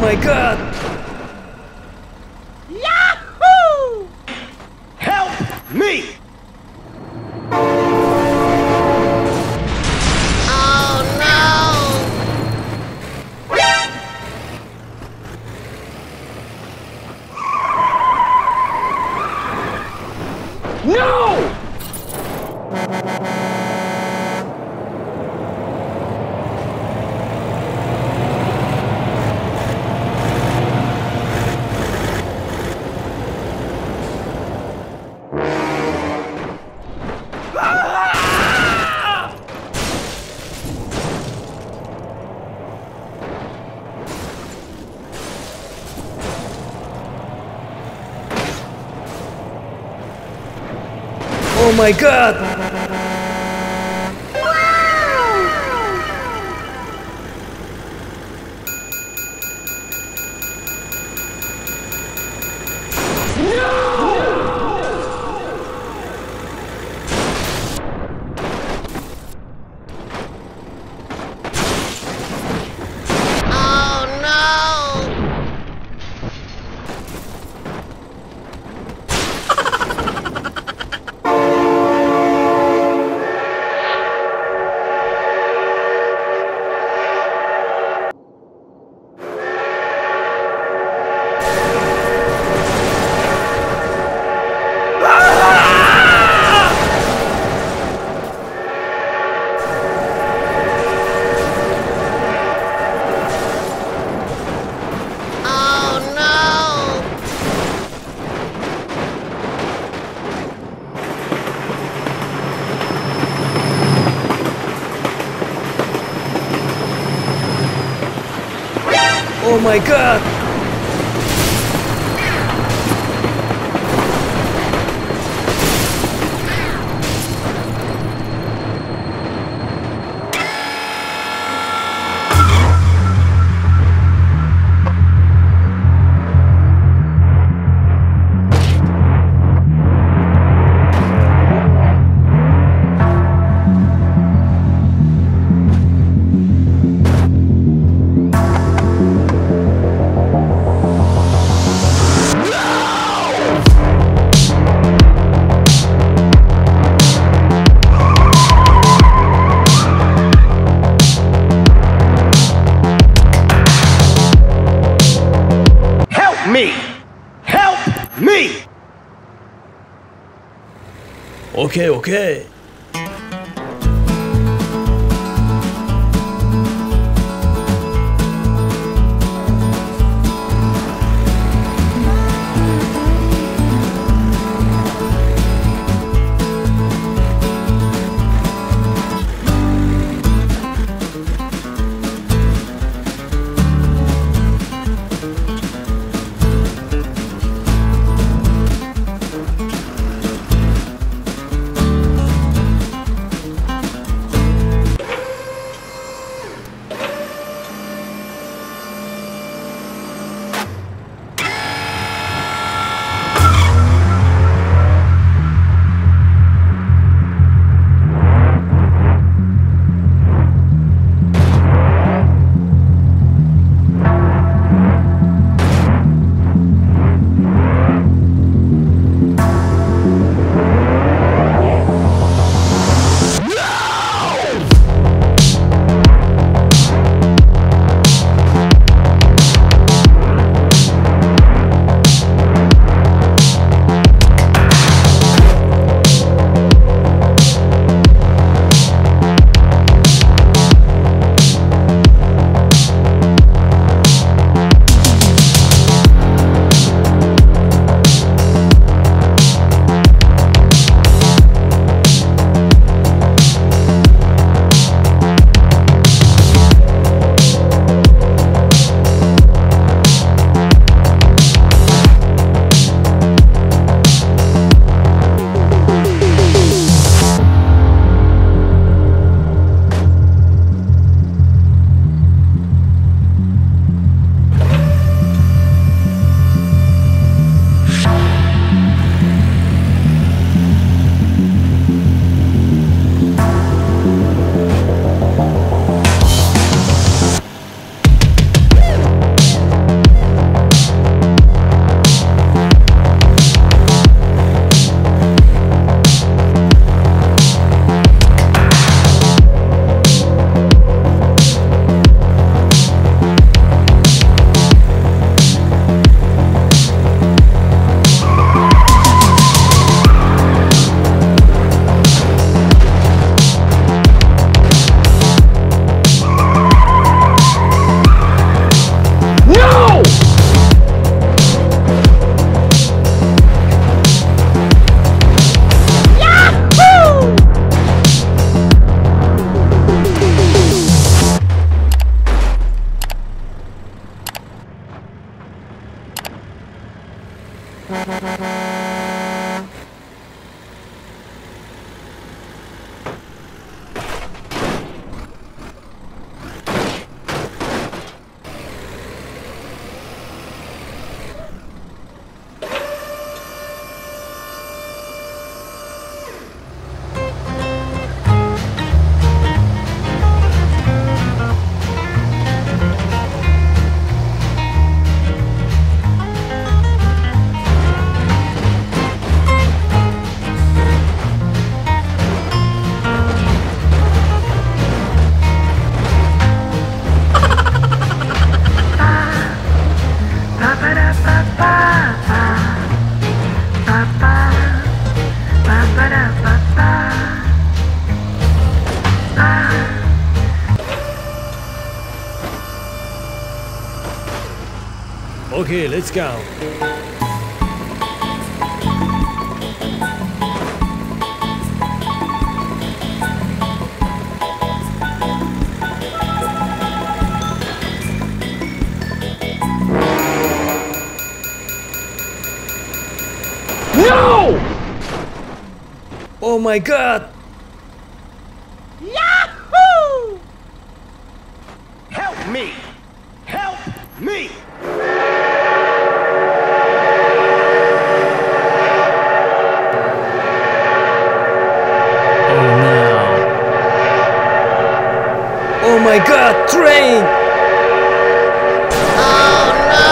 my god! Yahoo! Help me! Oh no! No! Oh my god! Oh my god! Help me! Okay, okay. Okay, let's go. No! Oh my God! Yahoo! Help me! Help me! Oh my God, train! Oh no!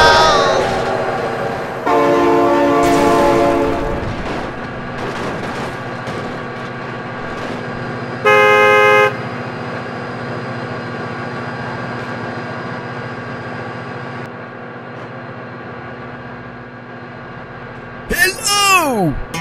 Hello!